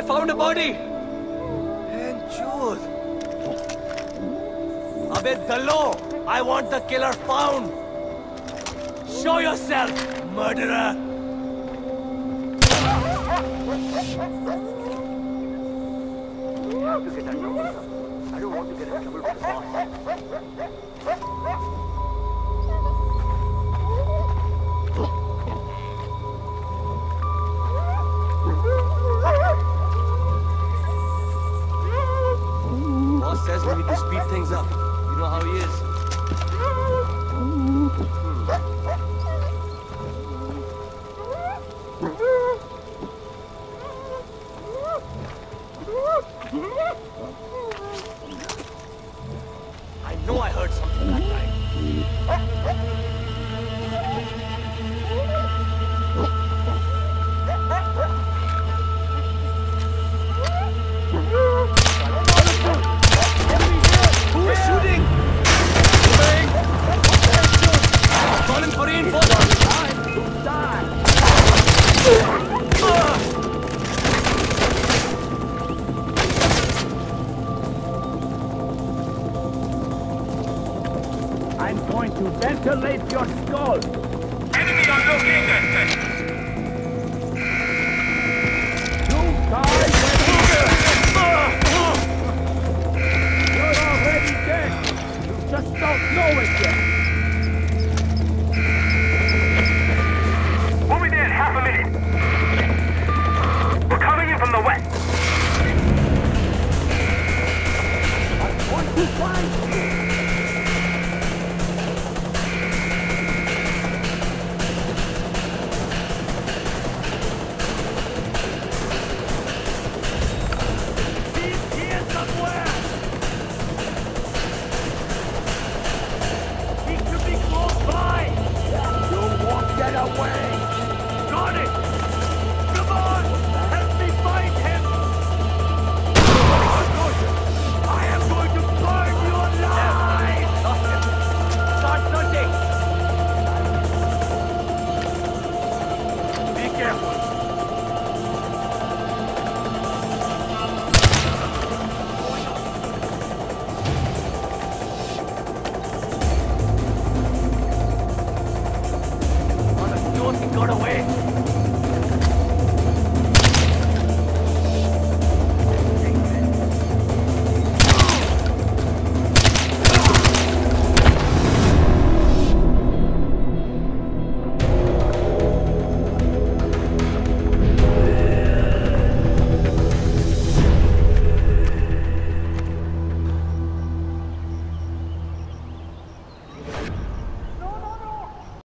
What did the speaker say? I found a body. And Jude. Abbe Dallo, I want the killer found. Show yourself, murderer. You have to get that number. I don't want to get in trouble with the boss. Boss says we need to speed things up. You know how he is. I know I heard something that night. I'm going to ventilate your skull. Enemy on location. You guys. You're already dead. You just don't know it yet.